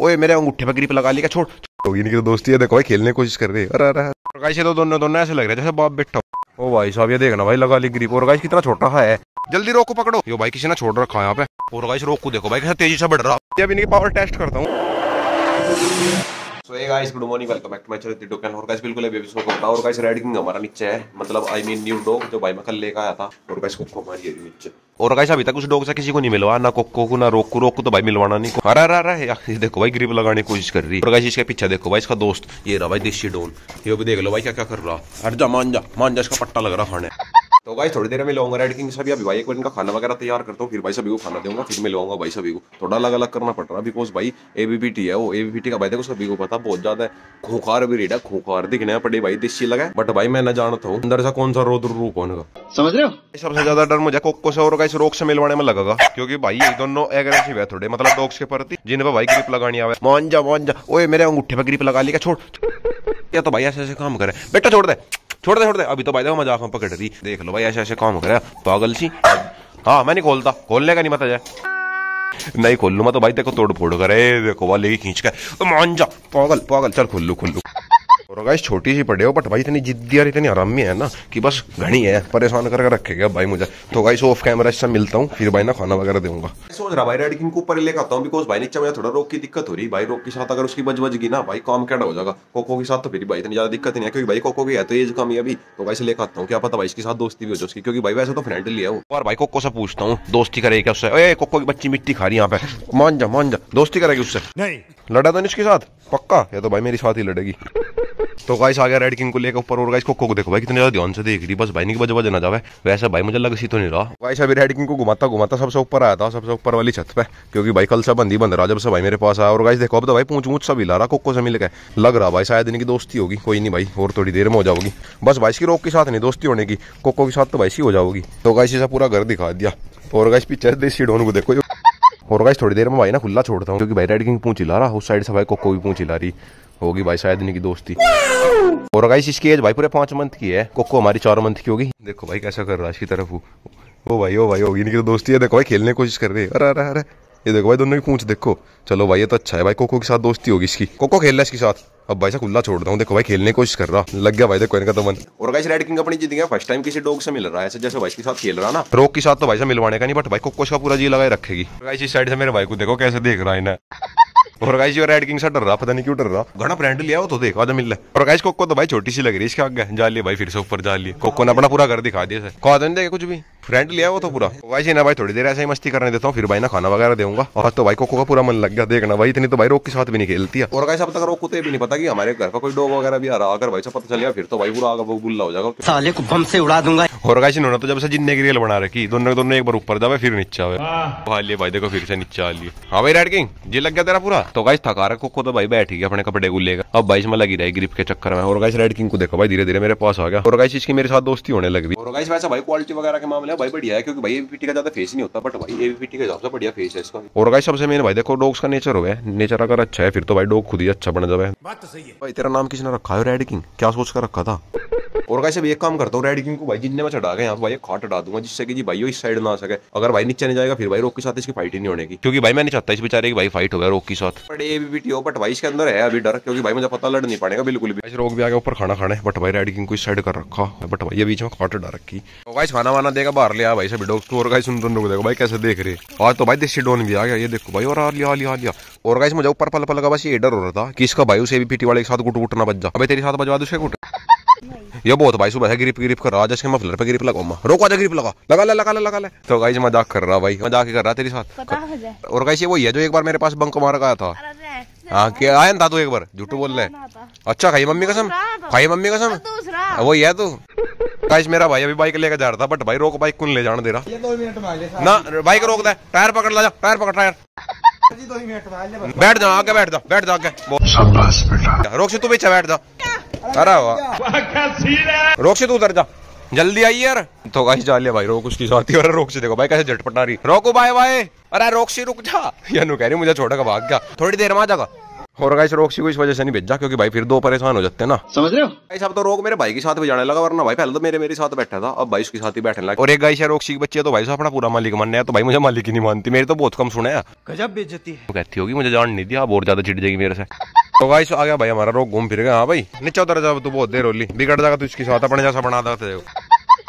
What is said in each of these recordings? ओए मेरे अंगूठे पर ग्रिप लगा लिया, छोड़ होगी नहीं तो दोस्ती है। देखो भाई खेलने की कोशिश कर रही है। अरे अरे गाइस ये तो दोनों ऐसे लग रहे हैं जैसे बाप बेटा। ओ भाई साहब ये देखना भाई लगा ली ग्रिप। और गाइस कितना छोटा है, जल्दी रोक को पकड़ो। यो भाई किसी ने छोड़ रखा है यहाँ पे। और गाइस रोक को देखो भाई कैसे तेजी से बढ़ रहा है। अभी इनकी पावर टेस्ट करता हूँ। So hey guys, good morning, welcome back to my channel TikTok channel। और गाइस बिल्कुल अभी इसको बताओ। और गाइस रेड किंग हमारा नीचे है, मतलब आई मीन न्यू डॉग जो भाई मैं कल लेकर आया था। और गाइस कोको हमारी नीचे। और गाइस अभी तक उस डॉग से किसी को नहीं मिलवा, ना कोको को ना रोक को। रोक को तो भाई मिलवाना नहीं। अरे अरे ये देखो भाई ग्रिप लगाने की कोशिश कर रही है। और गाइस इसके पीछे देखो भाई इसका दोस्त, ये रहा भाई देसी डॉन। ये भी देख लो भाई क्या क्या कर रहा। अरे जा मान जा मान जा, इसका पट्टा लग रहा खाने। तो भाई थोड़ी देर में मिलूंगा रेड किंग सभी। अभी भाई एक बार इनका खाना वगैरह तैयार करता हूँ, फिर भाई सभी को खाना दूंगा, फिर मिलूंगा भाई सभी को। थोड़ा अलग अलग करना पड़ रहा है बिकॉज भाई एबीपीटी है। वो एबीपीटी का भाई देखो सभी को पता बहुत ज्यादा है। खोखार भी रेडा खोखार दिखने पड़े भाई देसी लगा। बट भाई मैं ना जानता हूँ अंदर से कौन सा रोद रूप होने का, समझ रहे हो। सबसे ज्यादा डर मुझे कोको से और गाइस रोक से मिलवाने में लगेगा, क्योंकि भाई ये दोनों एग्रेसिव है थोड़े, मतलब डॉग्स के प्रति जिनपे भाई ग्रिप लगानी आवे। मान जा ओए मेरे अंगूठे पर ग्रिप लगा लिया, छोड़। या तो भाई ऐसे ऐसे काम करे बेटा, छोड़ दे छोड़ दे छोड़ दे। अभी तो भाई देखो मजाक में पकड़ दी, देख लो भाई ऐसे ऐसे काम करे पागल सी। हाँ मैं नहीं खोलता, खोलने का नहीं मत जाए, नहीं खोल लूंगा तो भाई देखो तोड़ फोड़ करे। देखो वाले खींच के मान जा पागल पागल, चल खोल लू खोल लू। और गाइस छोटी सी पड़े हो बट भाई इतनी जिद्दी और इतनी आरामी है ना कि बस घनी है, परेशान करके रखेगा भाई मुझे। तो गाइस ऑफ कैमरा से मिलता हूँ, फिर भाई ना खाना वगैरह दूंगा। सोच रहा भाई रेड किंग को ऊपर लेकर आता हूँ बिकॉज भाई नीचे मुझे थोड़ा रोक की दिक्कत हो रही। भाई रोक के साथ अगर उसकी बज बजगी ना भाई काम कैडा हो जाएगा। कोको के साथ तो फिर भाई इतनी ज्यादा दिक्कत नहीं है, क्योंकि भाई कोको की है तो एज कम ही अभी। तो गाइस लेकर आता हूँ, क्या पता भाई इसके साथ दोस्ती भी हो जाए, क्योंकि भाई वैसे तो फ्रेंड लिया हो। और भाई कोको से पूछता हूँ दोस्ती करेगी उससे। कोको की बच्ची मिट्टी खा रही है यहाँ पे, मान जा दोस्ती करेगी उससे। नहीं लड़ा तो नहीं उसके साथ पक्का, या तो भाई मेरे साथ ही लड़ेगी। तो गाइस आ गया रेड किंग को लेकर ऊपर। और गाइस को देखो भाई कितने ज्यादा ध्यान से देख रही, बस भाई नहीं की वजह ना जावे। वैसे भाई मुझे लग सी तो नहीं रहा। गाइस अभी रेड किंग को घुमाता घुमाता सबसे ऊपर आया था, सबसे ऊपर वाली छत पे, क्योंकि भाई कल से बंदी बंद रहा जब से भाई मेरे पास आया। और गाइस देखो अब तो भाई पूछ वूछ सब हिला रहा कोको से मिलकर। लग रहा भाई शायद इनकी दोस्ती होगी। कोई नहीं भाई और थोड़ी देर में हो जाओगी, बस भाई की रोक के साथ नहीं दोस्ती होने की, कोको के साथ तो भाई सी हो जाओगी। तो गाइस ऐसा पूरा घर दिखा दिया। और गाइस पीछे देसी डॉन को देखो। और गाइस थोड़ी देर में भाई ना खुला छोड़ता हूँ, क्योंकि भाई रेड किंग पूछ हिला रहा, उस साइड से भाई कोको भी पूछ हिला रही होगी, भाई शायद इनकी दोस्ती। और गाइस इसकी एज भाई पूरे 5 मंथ की है, कोको हमारी 4 मंथ की होगी। देखो भाई कैसा कर रहा है इसकी तरफ। ओ भाई ओ भाई होगी इनकी तो दोस्ती है। देखो भाई खेलने की कोशिश कर रही है। अरे अरे अरे ये देखो भाई दोनों की पूंछ देखो। चलो भाई ये तो अच्छा है, भाई कोको के साथ दोस्ती होगी इसकी। कोको खेल रहा है इसके साथ। अब भाई से खुला छोड़ता हूँ, देखो भाई खेलने की कोशिश कर रहा। लग गया भाई देखो इनका तो मन। और गाइस रेड किंग अपनी जिंदगी में फर्स्ट टाइम किसी डॉग से मिल रहा है, ऐसे जैसे भाई के साथ खेल रहा ना। रोक के साथ तो भाई से मिलवाने का नहीं, बट भाई कोको का पूरा जी लगाए रखेगी। गाइस इस साइड से मेरे भाई को देखो कैसे देख रहा है ना। और गाइस ये रेड किंग से डर रहा, पता नहीं क्यों डर रहा। घना फ्रेंड लिया हो तो देख आधा मिल रहा। और गाइस कोको तो भाई छोटी सी लग रही है इसके आगे। जा लिए भाई फिर से ऊपर जा लिए। कोको ने अपना पूरा घर दिखा दिया सर, कहा नहीं देगा कुछ भी, फ्रेंड लिया हो तो पूरा। गाइस ना भाई थोड़ी देर ऐसे ही मस्ती करने देता हूँ, फिर भाई ना खाना वगैरह दूंगा। और तो भाई कोको का पूरा मन लग गया। देखना भाई इतनी तो भाई रोक के साथ भी नहीं खेलती है। और गाइस अब तक रोक को तो ये भी नहीं पता कि हमारे घर का कोई डॉग वगैरह भी आ रहा। अगर भाई से पता चल गया फिर तो भाई पूरा आगे वो गुल्ला हो जाएगा, साले को बम से उड़ा दूंगा। और गाइस इन्होंने तो जब से जिंदगी रेल बना रखी, दोनों दोनों एक बार ऊपर जावे फिर नीचे आवे। भाई देखो फिर से नीचे आ लिए। हाँ भाई रेड किंग जी लग गया तेरा पूरा। तो गाइस थका रहा कोको तो भाई बैठ गया अपने कपड़े को लेगा। अब भाई इसमें लगी रही ग्रिप के चक्कर में। और गाइस रेड किंग को देखो भाई धीरे धीरे मेरे पास आ गया। और गाइस इसकी मेरे साथ दोस्ती होने लगी। और गाइस वैसे भाई क्वालिटी वगैरह के मामले भाई बढ़िया है, क्योंकि भाई एबीपीटी का ज्यादा फेस नहीं होता, बट भाई एबीपीटी का सबसे बढ़िया फेस है इसका। और गाइस सबसे मेन भाई देखो डॉग्स का नेचर हुआ है, नेचर अगर अच्छा है फिर तो भाई डॉग खुद ही अच्छा बन जाए। बात तो सही है। भाई तेरा नाम किसने रखा है रेड किंग, क्या सोच कर रखा था। और गाइस अब एक काम करता हूँ, रेड किंग को भाई जितने में चढ़ा गए यहाँ भाई खाट हटा दूंगा, जिससे कि जी भाई इस साइड ना आ सके। अगर भाई नीचे नहीं जाएगा फिर भाई रोक के साथ इसकी फाइट ही नहीं होने की, क्योंकि भाई मैं नहीं चाहता इस बेचारे की भाई फाइट हो गया रोक के साथ। बट एबीपीटी हो, बट भाई इसके अंदर है अभी डर, क्योंकि भाई मुझे पता लड़ नहीं पड़ेगा बिल्कुल भी। रोक भी आ गया ऊपर खाना खाने, बट भाई रेड किंग को इस साइड कर रखा, बट भाई ये बीच में खाट हटा रखी। और गाइस खाना वाना देगा बाहर लिया भाई सभी डॉग। और गाइस सुन दोनों को देखो भाई कैसे देख रहे। और तो भाई देसी डॉन भी आ गया, ये देखो भाई। और लिया लिया लिया। और गाइस मुझे ऊपर पल पल का बस ये डर हो रहा था कि इसका भाई उस एबीपीटी वाले के साथ गुट गुट ना बज जा। अबे तेरे साथ बजवा दो उसके गुट। ये बहुत भाई सुबह है ग्रिप ग्रिप कर रहा, आज इसके मफलर पे ग्रिप लगा। अम्मा रोको आजा ग्रिप लगा लगा ले लगा ले लगा ले। तो गाइस मजाक कर रहा भाई, मजाक कर रहा तेरे साथ पता हो जाए। और गाइस ये वही है जो एक बार मेरे पास बंक मार गया था। हाँ क्या आया था तू एक बार, झूठ बोल रहे। अच्छा खाई मम्मी कसम, खाई मम्मी कसम, वही है तू। गाइस मेरा भाई अभी बाइक लेकर जा रहा था, बट भाई रोक बाइक कौन ले जाने दे रहा ना। बाइक रोक दे, टायर पकड़ ला जा, टायर पकड़ टायर, बैठ जा आगे, बैठ जा बैठ जा आगे। रोक से तू पीछे बैठ जा। अरे वाह रोक से तू उतर जा, जल्दी आई यार। तो गाइस जा लिया भाई रोक उसकी साथी। और रोक से देखो भाई कैसे झटपटा रही, रोको बाय बाय। अरे रोक से रुक जा, यानू कह रही मुझे छोड़ के भाग गया, थोड़ी देर में आ जाएगा। और गाइस रोग को इस वजह से नहीं भेजा क्योंकि भाई फिर दो परेशान हो जाते हैं ना, समझ रहे हो। गाइस अब तो रोग मेरे भाई के साथ भी जाने लगा, वरना भाई पहले तो मेरे साथ बैठा था, अब भाई उसके साथ ही बैठने लगा। और एक गाइस रोग की बच्ची है तो भाई साहब अपना पूरा मालिक मानना है, तो भाई मुझे मालिक ही नहीं मानती, मेरे तो बहुत कम सुना है, गजब बेइज्जती है। कहती होगी मुझे जान नहीं दिया, अब और ज्यादा चिढ़ जाएगी मेरे से। तो गाइस आ गया भाई हमारा रोग, घूम फिर गया। हाँ भाई नीचे उतर जा, तू बहुत देर होली बिगड़ जाएगा, तू इसके साथ अपने जैसा बना देते हो।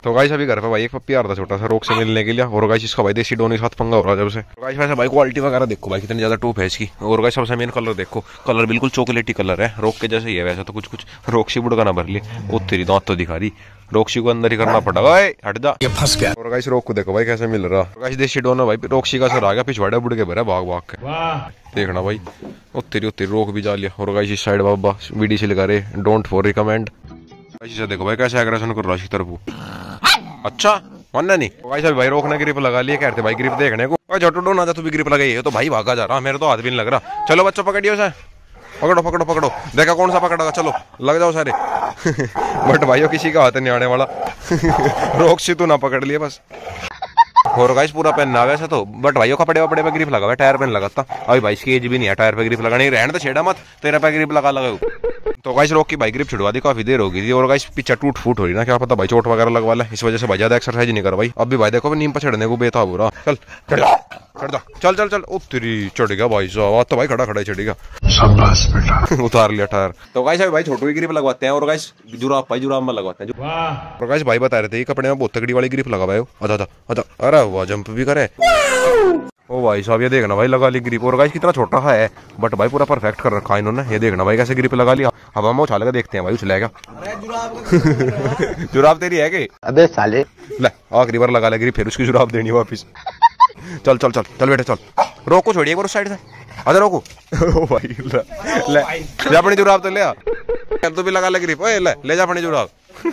तो गाइस अभी घर पे भाई एक पप्पी आ रहा था छोटा सा रोग से मिलने के लिए, और गाइस इसका भाई देसी डोन के साथ पंगा हो रहा है जब से। तो गाइस वैसे भाई क्वालिटी वगैरह देखो भाई कितनी ज्यादा टॉप है इसकी। और गाइस सबसे मेन कलर देखो, कलर बिल्कुल चॉकलेटी कलर है, रोग के जैसे ही है वैसे तो कुछ कुछ। रोक्सी बुड़का ना भर ले, वो तेरी दांत तो दिखा रही, रोक्सी को अंदर ही करना पड़ा भाई, हट जा ये फंस गया। और गाइस रोग को देखो भाई कैसे मिल रहा है, गाइस देसी डोन है भाई, रोक्सी का सर आ गया पिछवाड़ा बुड़ के भरा भाग भाग के, देखना भाई उत्तरी रोक भी जा लिया। और गाइस इस साइड बाबा वीडियो से लगा रहे डोंट फॉर रिकमेंड, देखो भाई कैसे एग्रेशन कर रहा है तरफ, अच्छा मानना नहीं। तो भाई साहब भाई रोकने ग्रिप लगा लिए, कहते भाई ग्रिप देखने को, भाई झटो डोन आजा तू भी ग्रिप लगाई है, तो भाई भागा जा रहा, मेरे तो हाथ भी नहीं लग रहा। चलो बच्चों पकड़ियो सर, पकड़ो पकड़ो पकड़ो, देखा कौन सा पकड़ेगा, चलो लग जाओ सारे। बट भाई किसी का हाथ नहीं आने वाला। रोक से तू ना पकड़ लिए बस। और गाइस पूरा पेन ना वैसे तो, बट भाइयों का पड़े पड़े पे ग्रिप लगा हुआ है, टायर पेन लगाता अभी भाई इसकी एज भी नहीं है टायर पे ग्रिप लगा, नहीं रहने तो छेड़ा मत, तेरा पे ग्रिप लगा लगाओ। तो गाइस रोक की भाई ग्रिप छुड़वा दी, काफी देर हो गई थी। और गाइस पीछे टूट फूट हो रही ना, क्या पता भाई चोट वगैरह लगवा ले, इस वजह से भाई ज्यादा एक्सरसाइज नहीं कर भाई। अब भी भाई देखो नीम पर चढ़ने को बेताब हो रहा, चल चढ़ जा चढ़ जा चल चल चल, उतरी चढ़ गया भाई साहब, तो भाई खड़ा खड़ा चढ़ेगा, उतार लिया टायर। तो गाइस भाई छोटू की ग्रिप लगवाते हैं, और गाइस जुराब भाई जुराब में लगवाते हैं। और गाइस भाई बता रहे थे कपड़े में बहुत तगड़ी वाली ग्रिप लगा भाई, अच्छा अच्छा अरे वाह जंप भी करे, ओ भाई साहब ये देखना भाई लगा ली ग्रिप। और गाइस कितना छोटा है बट भाई पूरा परफेक्ट कर रखा है इन्होंने, ये देखना भाई कैसे ग्रिप लगा लिया। अब हम उछाल के देखते हैं भाई उछलेगा। जुराब तेरी है कि अबे साले, ले आखिरी बार लगा ले ग्रिप, फिर उसकी जुराब देनी वापस। चल चल चल चल बेटा चल, रोको छोड़िए एक बार उस साइड से, अरे रोको। ओ भाई ले अपनी जुराब तो ले आ, तो भी लगा ले ग्रिप, ओए ले जा अपनी जुराब।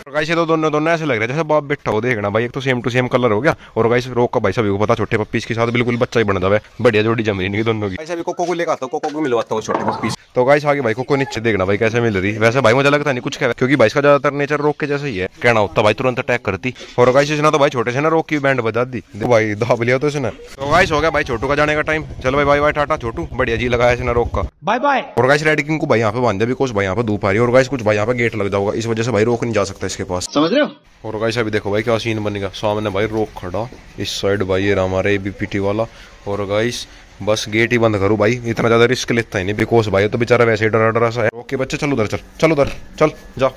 और गाइस ये तो दोनों ऐसे लग रहे हैं जैसे बाप बेटा हो, देखना भाई एक तो सेम टू सेम कलर हो गया। और गाइस रोग का भाई सभी को पता, छोटे पप्पी के साथ बिल्कुल बच्चा ही बनता है, बढ़िया जोड़ी जम रही इनकी दोनों की। गाइस अभी कोको को लेकर आता हूं, कोको को मिलवाता हूं छोटे पप्पी। तो गाइस आगे भाई कोको नीचे देखना भाई कैसे मिल रही, वैसे भाई मुझे लगता नहीं कुछ कह, क्योंकि भाई का ज्यादातर नेचर रोग के जैसे ही है, कहना होता भाई तुरंत अटैक करती। और गाइस इसने तो भाई छोटे से ना रोग की बैंड बजा दी भाई, दाब लिया तो इसने। तो गाइस हो गया भाई छोटू का जाने का टाइम, चलो भाई बाय बाय टाटा छोटू, बढ़िया जी लगाया इसने रोग का, बाय बाय। और गाइस रेड किंग को भाई यहां पे बांध दिया, बिकॉज़ भाई यहां पे धूप आ रही है, और गाइस कुछ भाई यहां पे गेट लग जाओगा, इस वजह से भाई रोक नहीं जा सकता इसके पास, समझ रहे हो। और गाइस अभी देखो भाई क्या सीन बनेगा, सामने भाई रोक खड़ा, इस साइड भाई ये हमारा एबीपीटी वाला। और गाइस बस गेट ही बंद करूँ भाई, इतना ज्यादा रिस्क लेता ही नहीं, बिकॉज भाई तो बेचारा वैसे ही डरा डरा सा है। ओके बच्चे चलो उधर चल, चलो उधर चल जा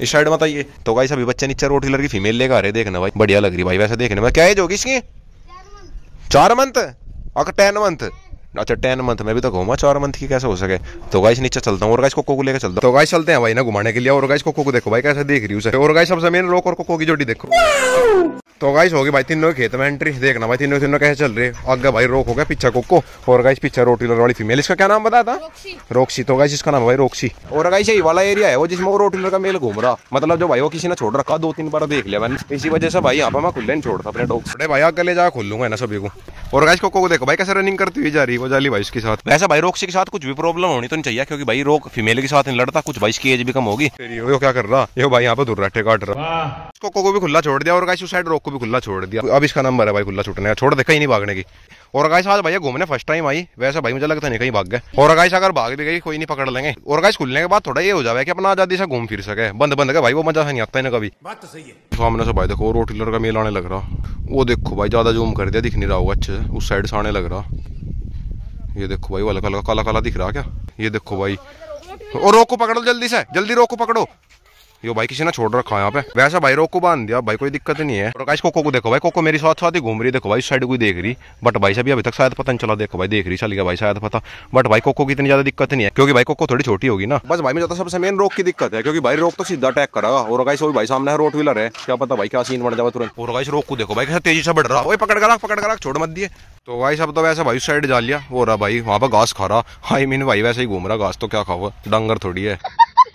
इस साइड मत आइए। तो गाइस अभी बच्चे नीचे रोटी लड़की फीमेल लेकर आ रहे, देखना भाई बढ़िया लग रही भाई, वैसे देखने में क्या एज होगी इसकी, 4 मंथ अगर 10 मंथ, अच्छा 10 मंथ में भी तो घूमा, 4 मंथ की कैसे हो सके। तो गाइस नीचे चलता हूँ और गाइस कोको को लेकर चलता हूँ। तो गाइस चलते हैं भाई ना घुमाने के लिए। और गाइस कोको को देखो भाई कैसे देख रही उसे। और गाइस सबसे मेन रोक और कोको की जोड़ी देखो। तो गाइस हो गई भाई तीनों खेत में एंट्री, देखना भाई तीनों कैसे चल रहे हैं। आगे भाई रोक हो गया, पीछा कोको, और गाइस पीछा रोटीलर वाली फीमेल। इसका क्या नाम बताया था? रोक्सी। तो गाइस इसका नाम है भाई रोक्सी। और गाइस यही वाला एरिया है वो जिसमें वो रोटीलर का मेल घूम रहा, मतलब जो भाई वो किसी ने छोड़ रखा, 2-3 बार देख लिया मैंने, इसी वजह से भाई यहाँ पर मैं खुले नहीं छोड़ता अपने डॉग। अरे भाई आगे ले जा खोल लूंगा ना सभी को। और गाइस कोको को देखो भाई कैसे रनिंग करती हुई जा रही है, जाली भाई इसके साथ। वैसे भाई रोक्सी के साथ कुछ भी प्रॉब्लम होनी तो नहीं चाहिए, क्योंकि भाई रोग फीमेल के साथ नहीं लड़ता, कुछ भाई इसकी एज भी कम होगी। यो क्या कर रहा ये भाई यहाँ पे दूर रहे काट रहा, इसको कोको भी खुला छोड़ दिया और गाइस उस साइड रोग को भी खुला छोड़ दिया। अब इसका नंबर है भाई खुला छूटने का, छोड़ दे कहीं नहीं भागने की। और गाइस आज भैया घूमने फर्स्ट टाइम आई, वैसे भाई मुझे लगता नहीं कहीं भाग गए। और गाइस अगर भाग भी गई कोई नहीं पकड़ लेंगे। और गाइस खुलने के बाद थोड़ा ये हो जाए कि अपना आजादी से घूम फिर सके, बंद का भाई वो मजा नहीं आता है ना कभी। बात तो सही है। सामने से भाई देखो रोटीलर का मेल आने लग रहा, वो देखो भाई ज्यादा जूम कर दिया, दिख नहीं रहा होगा अच्छे से, उस साइड से आने लग रहा। ये देखो भाई हल्का हल्का काला काला दिख रहा क्या, ये देखो भाई। और रोक को पकड़ो जल्दी से, जल्दी रोक को पकड़ो, यो भाई किसी ने छोड़ रखा है यहाँ पे। वैसा भाई रोक को बांध दिया भाई, कोई दिक्कत नहीं है। और गाइस कोको को देखो भाई, कोको मेरी साथ ही घूम रही, देखो भाई उस साइड कोई देख रही, बट भाई साहब अभी तक शायद पता नहीं चला, देखो भाई देख रही चल गया भाई शायद पता। बट भाई कोको की इतनी ज्यादा दिक्कत नहीं है, क्योंकि भाई कोको थोड़ी छोटी होगी ना। बस भाई मुझे सबसे मेन रोक की दिक्कत है, क्योंकि भाई रोक तो सीधा अटैक करेगा। और गाइस भाई सामने रोटवीलर है, क्या पता भाई क्या सीन बढ़ जाए तुरंत। और गाइस रोक को देखो भाई कैसे तेजी से बढ़ रहा, पकड़ कर रख, छोड़ मत दिए। तो गाइस अब तो वैसे भाई उस साइड जा लिया, हो रहा भाई वहाँ पर घास खा रहा, हाई मीन भाई वैसे ही घूम रहा, घास तो क्या खाओ डंगर थोड़ी है।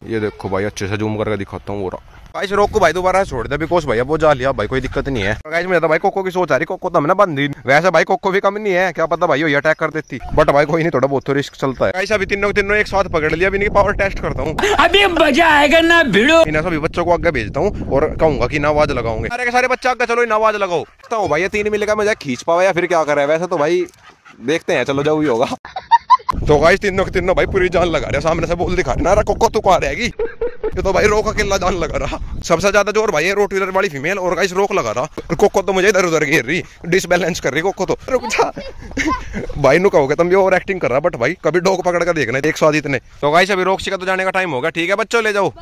ये देखो भाई अच्छे से जूम करके दिखाता हूँ, गाइस रोक को भाई दोबारा छोड़ दिया, बिकॉज भाई अब वो जा लिया भाई, कोई दिक्कत नहीं है। गाइस मुझे तो भाई कोको की सोच आ रही, कोको तो हमने बंद दी, वैसे भाई कोको भी कम नहीं है, क्या पता भाई ये अटैक कर देती, बट भाई कोई नहीं, थोड़ा बहुत तो रिस्क चलता है। गाइस अभी तीनों एक साथ पकड़ लिया, अभी इनकी पावर टेस्ट करता हूँ, अभी मजा आएगा ना भिड़ो। इन सभी बच्चों को आगे भेजता हूँ और कहूंगा की आवाज लगाऊंगे, सारे के सारे बच्चे आगे चलो इन आवाज लगाओ। तो भाई ये 3 मिलेगा मजा खींच पावा या फिर क्या कर रहा है, वैसे तो भाई देखते हैं, चलो जो भी होगा। तो गाइस तीनों भाई पूरी जान लगा रहे, सामने से बोल दिखा रहे ना रहा कोको तुको आ रहेगी। ये तो भाई रोक अकेला जान लगा रहा। सबसे ज्यादा जोर भाई है रोटवीलर वाली फीमेल और गाइस रोक लगा रहा, और कोको तो मुझे इधर उधर घेर रही, डिसबैलेंस कर रही कोको तो। रुक जा भाई, नु कहोगे तुम ये ओवर एक्टिंग कर रहा, बट भाई कभी डॉग पकड़ कर देखना एक स्वाद इतने। तो गाइस अभी रोक शिका तो जाने का टाइम होगा, ठीक है बच्चों ले जाओ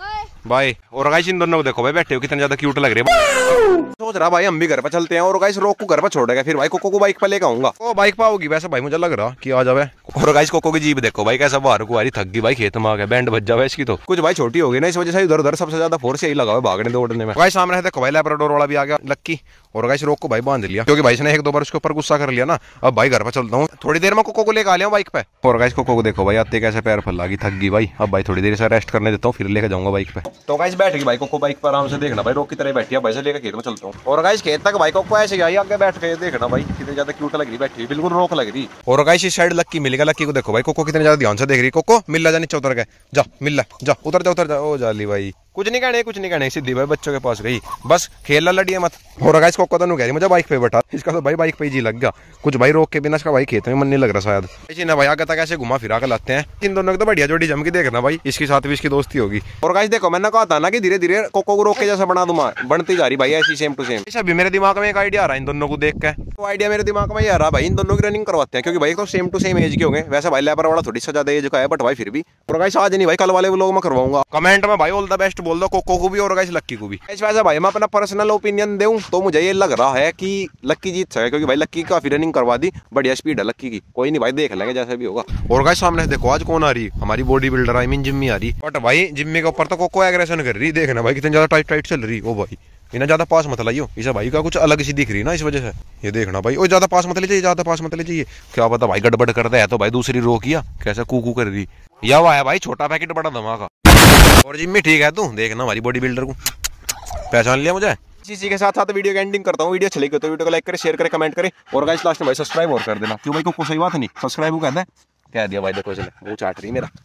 भाई। और गाइस इन दोनों को देखो भाई बैठे हो कितने ज्यादा क्यूट लग रहे हैं। सोच रहा भाई हम भी घर पर चलते हैं और गाइस रोक को घर पर छोड़ेगा, फिर भाई कोको को बाइक पर लेकर आऊंगा। वो बाइक पर आओगी वैसे भाई मुझे लग रहा कि आ जाए। और गाइस कोको की जीभ देखो भाई कैसा बाहर को आ रही, थक गई भाई, खेत में आ गया, बैंड बज जाए इसकी तो। कुछ भाई छोटी होगी ना इस वजह से इधर उधर सबसे ज्यादा फोर्स यही लगा हुआ भागने दौड़ने में। भाई सामने देखो भाई लैब्राडोर वाला भी आ गया लक्की, और गाइस रोक को भाई बांध लिया क्योंकि भाई इसने एक दो बार उसके ऊपर गुस्सा कर लिया ना। अब भाई घर पर चलता हूँ, थोड़ी देर में कोको को लेकर आ लिया बाइक पे। और गाइस कोको को देखो भाई आते कैसे पैर फैला गई, थक गई भाई। अब भाई थोड़ी देर से रेस्ट करने देता हूँ, फिर लेकर जाऊंगा बाइक पे। तो गाइस बैठ गई भाई कोको बाइक पर, आराम से देखना भाई रोक की तरह बैठी है, भाई से लेकर खेत में चलता हूँ। और गाइस खेत तक भाई कोको ऐसे गई, आगे बैठ के देखना भाई कितनी ज्यादा क्यूट लग रही बैठी, बिल्कुल रोक लग रही। और गाइस इस साइड लक्की मिलेगा, लक्की को देखो भाई कोको कितने ज्यादा ध्यान से देख रही। कोको मिल जा नीचे उतर गए, जा मिल जा, उतर जा उतर जा। ओ जाली भाई कुछ नहीं कहने सीधी भाई बच्चों के पास गई, बस खेलना लड़िए मत। और गाइस कोको तो कह रही मुझे बाइक पे बैठा, इसका तो भाई बाइक पे जी लग गया। कुछ भाई रोक के बिना इसका भाई खेत में मन नहीं लग रहा शायद। इसी ना भाई आगे तक ऐसे घुमा फिरा कर लाते हैं इन दोनों को, तो बढ़िया जोड़ी जम के देखना भाई, इसके साथ भी इसकी दोस्ती होगी। और गाइस देखो मैंने कहा था ना कि धीरे धीरे कोको को रोक के जैसा बना दूंगा, बनती जा रही भाई ऐसी सेम टू सेम। अभी मेरे दिमाग में एक आइडिया आ रहा है इन दोनों को देख के। तो आइडिया मेरे दिमाग में ये आ रहा भाई इन दोनों की रनिंग करवाते हैं, क्योंकि भाई तो सेम टू सेम एज के होंगे। वैसे भाई लेबर वाला थोड़ी सा ज्यादा एज का है, बट भाई फिर भी। और गाइस आज नहीं भाई कल वाले व्लॉग में करवाऊंगा। कमेंट में भाई ऑल द बेस्ट बोल दो कोको को भी और गाइस लक्की को भी। वैसे भाई मैं अपना पर्सनल ओपिनियन दूं तो मुझे ये लग रहा है कि लक्की जीत सके, क्योंकि भाई लक्की काफी रनिंग करवा दी, बढ़िया स्पीड है लक्की की। कोई नहीं भाई देख लेंगे जैसे भी होगा। और गाइस सामने देखो आज कौन आ रही, हमारी body builder I mean Jimmy आ रही, बट भाई जिम्मी के ऊपर तो कोको एग्रेशन कर रही। देखना भाई कितनी ज्यादा टाइट टाइट चल रही। ओ भाई इन्हें ज्यादा पास मत लाइयो, इसे भाई का कुछ अलग सी दिख रही ना इस वजह से। ये देखना भाई ओ ज्यादा पास मत ले जाइए, ज्यादा पास मत ले जाइए, क्या पता भाई गड़बड़ करता है तो भाई दूसरी रो किया कैसा कूकू कर रही। या हुआ है भाई छोटा पैकेट बड़ा धमाका। और जिम्मी ठीक है तू, देखना हमारी बॉडी बिल्डर को पहचान लिया मुझे। इसी के साथ साथ वीडियो की एंडिंग करता हूँ। वीडियो अच्छी लगी तो वीडियो को लाइक करें, शेयर करें, कमेंट करें, और गाइस लास्ट में भाई सब्सक्राइब और कर देना। क्यों भाई कोई सही बात नहीं, सब्सक्राइब वो कहता है, कह दिया भाई देखो चले वो चाट रही मेरा।